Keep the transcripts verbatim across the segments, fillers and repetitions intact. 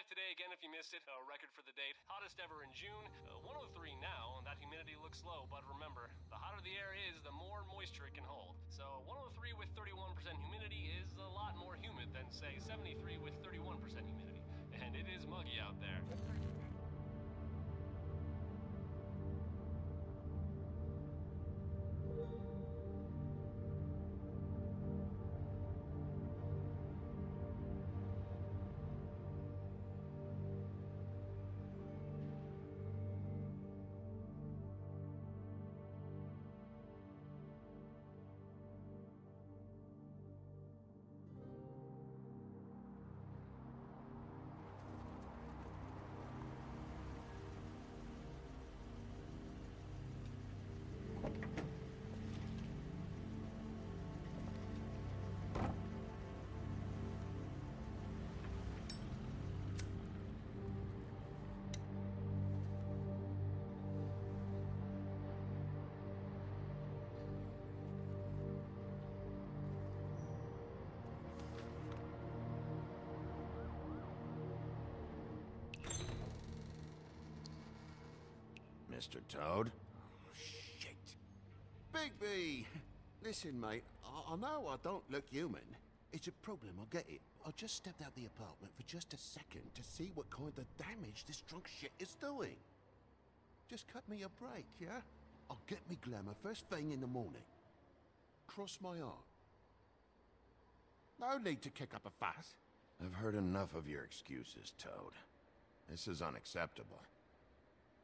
live today again if you missed it. A record for the date. Hottest ever in June. Uh, one oh three now, and that humidity looks low, but remember, the hotter the air is, the more moisture it can hold. So one oh three with thirty-one percent humidity is a lot more humid than, say, seventy-three with thirty-one percent humidity. And it is muggy out there. Mister Toad? Oh, shit. Bigby! Listen, mate, I, I know I don't look human. It's a problem, I get it. I just stepped out the apartment for just a second to see what kind of damage this drunk shit is doing. Just cut me a break, yeah? I'll get me glamour first thing in the morning. Cross my heart. No need to kick up a fuss. I've heard enough of your excuses, Toad. This is unacceptable.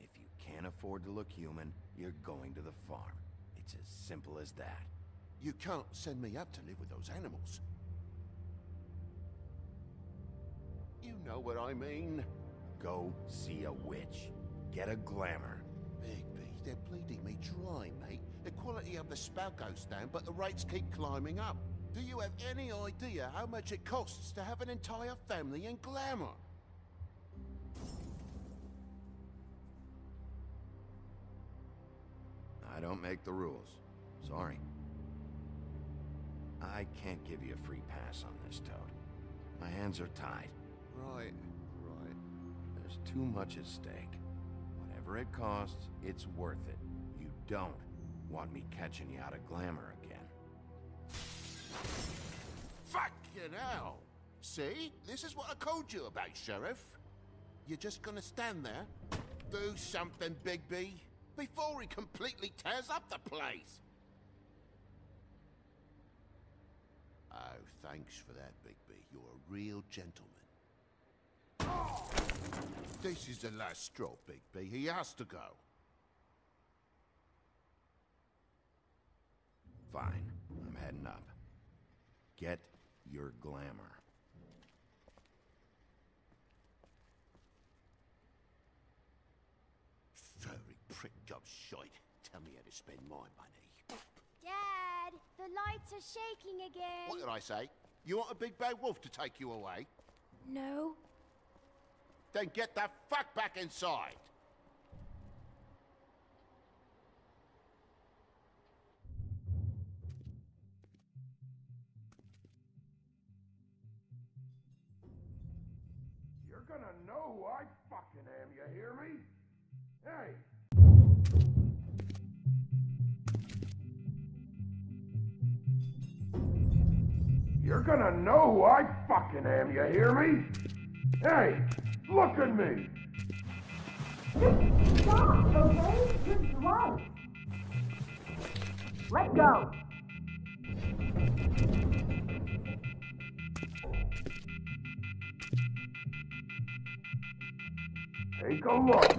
If you can't afford to look human, you're going to the farm. It's as simple as that. You can't send me up to live with those animals. You know what I mean. Go see a witch. Get a glamour. Bigby, they're bleeding me dry, mate. The quality of the spout goes down, but the rates keep climbing up. Do you have any idea how much it costs to have an entire family in glamour? I don't make the rules. Sorry. I can't give you a free pass on this, Toad. My hands are tied. Right, right. There's too much at stake. Whatever it costs, it's worth it. You don't want me catching you out of glamour again. Fucking hell! See? This is what I called you about, Sheriff. You're just gonna stand there? Do something, Bigby. Before he completely tears up the place! Oh, thanks for that, Bigby. You're a real gentleman. Oh! This is the last straw, Bigby. He has to go. Fine. I'm heading up. Get your glamour. Furry prick gobshite. Tell me how to spend my money. Dad, the lights are shaking again. What did I say? You want a big bad wolf to take you away? No. Then get the fuck back inside! You're gonna know who I fucking am, you hear me? Hey! You're gonna know who I fucking am, you hear me? Hey! Look at me! Just stop, okay? Just run! Let go! Take a look!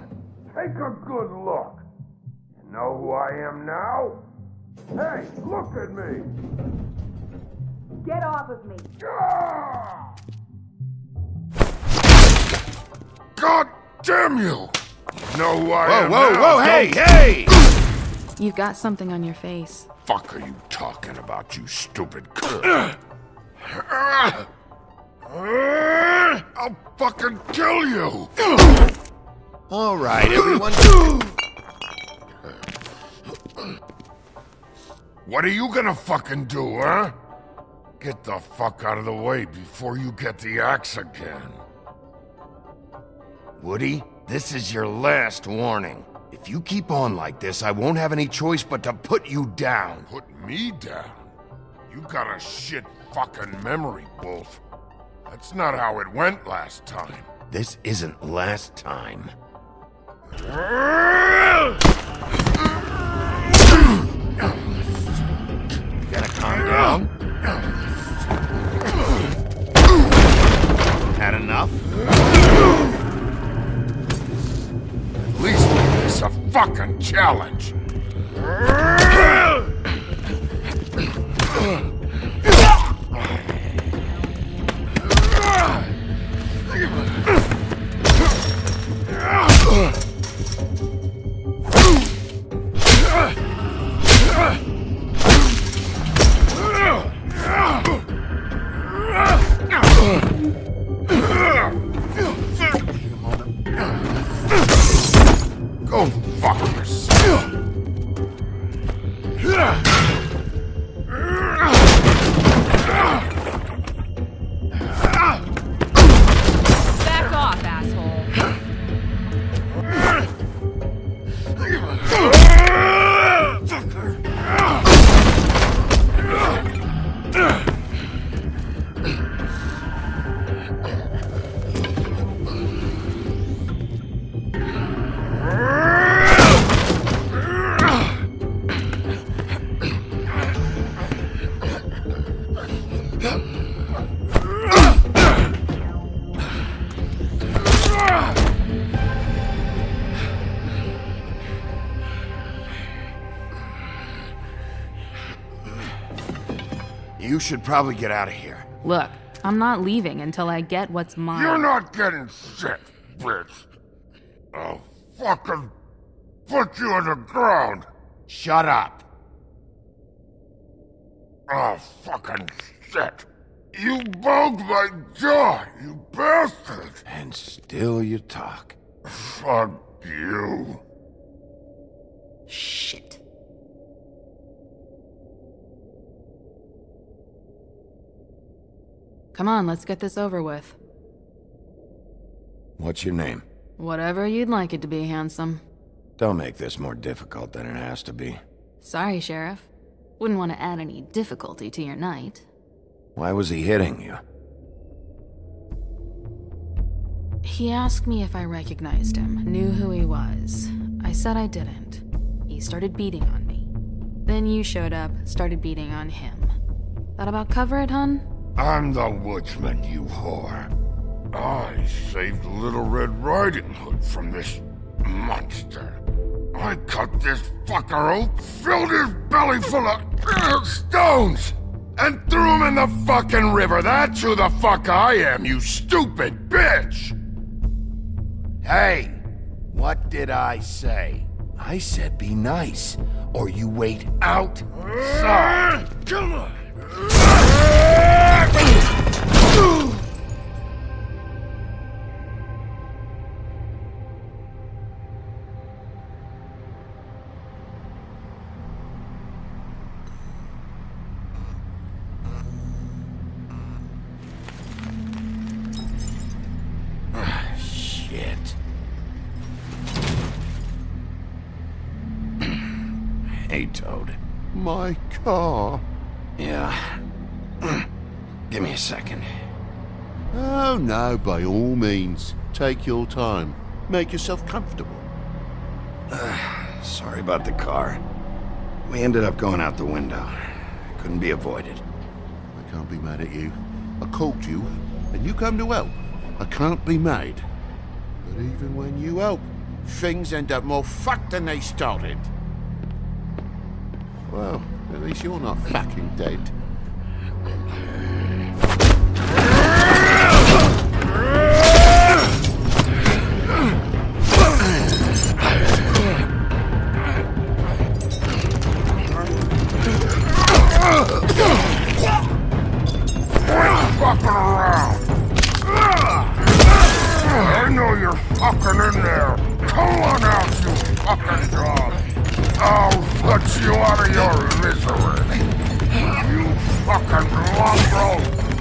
Take a good look. You know who I am now? Hey, look at me! Get off of me! Ah! God damn you! You know who I whoa, am whoa, now? Whoa, whoa, hey, hey! You've got something on your face. Fuck are you talking about, you stupid c- I'll fucking kill you! All right, everyone. What are you gonna fucking do, huh? Get the fuck out of the way before you get the axe again. Woody, this is your last warning. If you keep on like this, I won't have any choice but to put you down. Put me down? You got a shit fucking memory, Wolf. That's not how it went last time. This isn't last time. You gotta calm down. Had enough? At least make this a fucking challenge. You should probably get out of here. Look, I'm not leaving until I get what's mine. You're not getting shit, bitch. I'll fucking put you on the ground. Shut up. Oh, fucking shit. You bugged my jaw, you bastard. And still you talk. Fuck you. Shit. Come on, let's get this over with. What's your name? Whatever you'd like it to be, handsome. Don't make this more difficult than it has to be. Sorry, Sheriff. Wouldn't want to add any difficulty to your night. Why was he hitting you? He asked me if I recognized him, knew who he was. I said I didn't. He started beating on me. Then you showed up, started beating on him. Thought about cover it, hun? I'm the woodsman, you whore. I saved Little Red Riding Hood from this monster. I cut this fucker open, filled his belly full of uh, stones, and threw him in the fucking river. That's who the fuck I am, you stupid bitch! Hey, what did I say? I said be nice, or you wait outside. Come on! Ah, shit. Hey, Toad. My car. Yeah. Give me a second. Oh, no, by all means. Take your time. Make yourself comfortable. Uh, sorry about the car. We ended up going out the window. Couldn't be avoided. I can't be mad at you. I called you, and you come to help. I can't be mad. But even when you help, things end up more fucked than they started. Well, at least you're not fucking dead.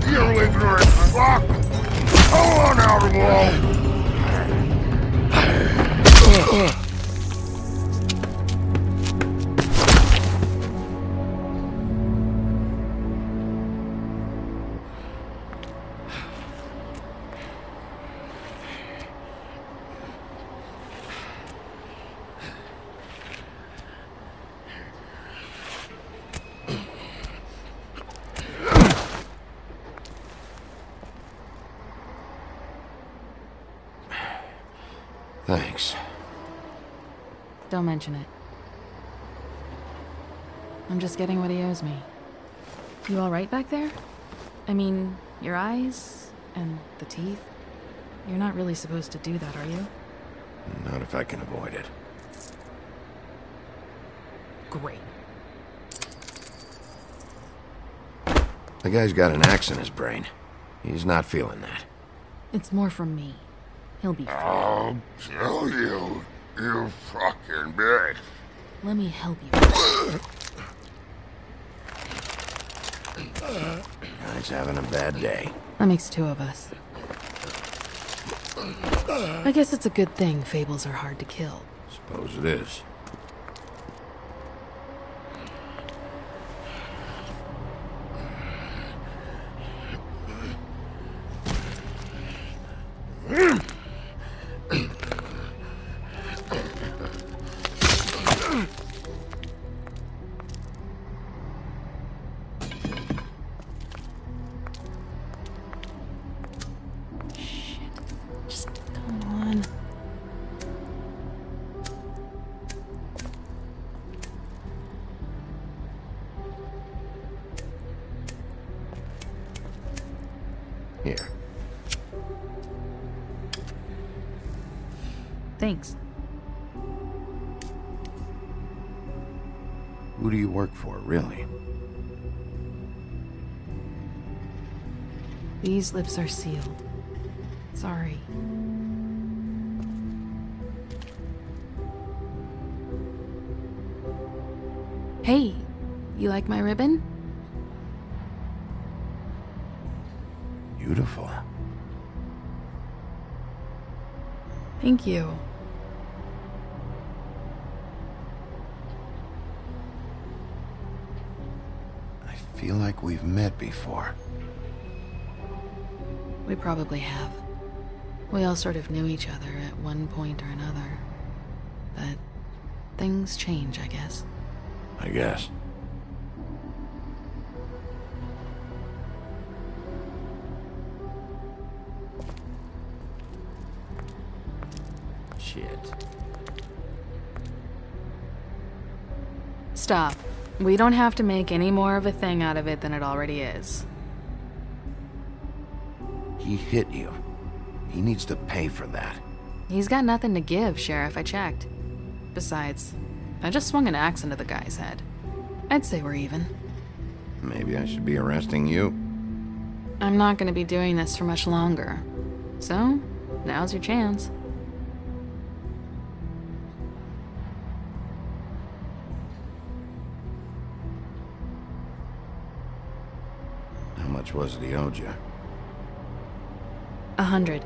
You ignorant fuck! Come on out, Wolf! Thanks. Don't mention it. I'm just getting what he owes me. You all right back there? I mean, your eyes and the teeth. You're not really supposed to do that, are you? Not if I can avoid it. Great. The guy's got an axe in his brain. He's not feeling that. It's more from me. He'll be fine. I'll kill you, you fucking bitch. Let me help you. Guy's having a bad day. That makes two of us. I guess it's a good thing fables are hard to kill. Suppose it is. Thanks. Who do you work for, really? These lips are sealed. Sorry. Hey, you like my ribbon? Beautiful. Thank you. I feel like we've met before. We probably have. We all sort of knew each other at one point or another. But things change, I guess. I guess. Shit. Stop. We don't have to make any more of a thing out of it than it already is. He hit you. He needs to pay for that. He's got nothing to give, Sheriff. I checked. Besides, I just swung an axe into the guy's head. I'd say we're even. Maybe I should be arresting you. I'm not going to be doing this for much longer. So, now's your chance. Was it he owed you? A hundred.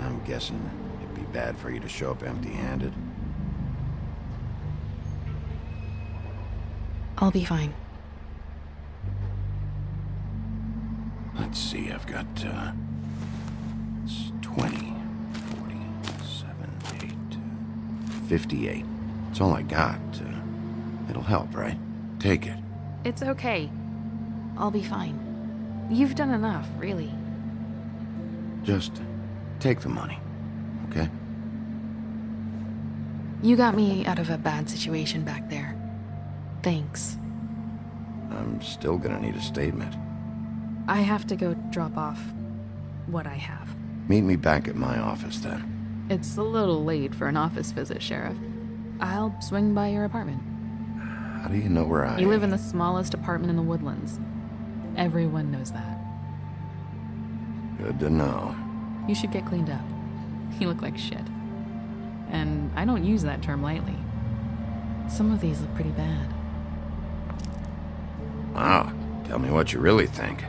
I'm guessing it'd be bad for you to show up empty-handed. I'll be fine. Let's see, I've got, uh... it's twenty, forty, seven, eight, fifty-eight. It's all I got. Uh, it'll help, right? Take it. It's okay. I'll be fine. You've done enough, really. Just take the money, okay? You got me out of a bad situation back there. Thanks. I'm still gonna need a statement. I have to go drop off what I have. Meet me back at my office then. It's a little late for an office visit, Sheriff. I'll swing by your apartment. How do you know where I am? You live in the smallest apartment in the Woodlands. Everyone knows that. Good to know. You should get cleaned up. You look like shit. And I don't use that term lightly. Some of these look pretty bad. Wow. Tell me what you really think.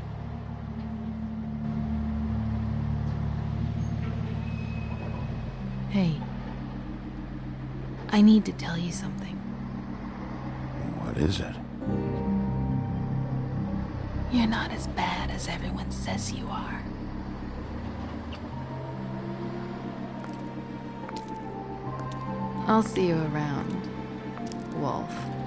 Hey. I need to tell you something. What is it? You're not as bad as everyone says you are. I'll see you around, Wolf.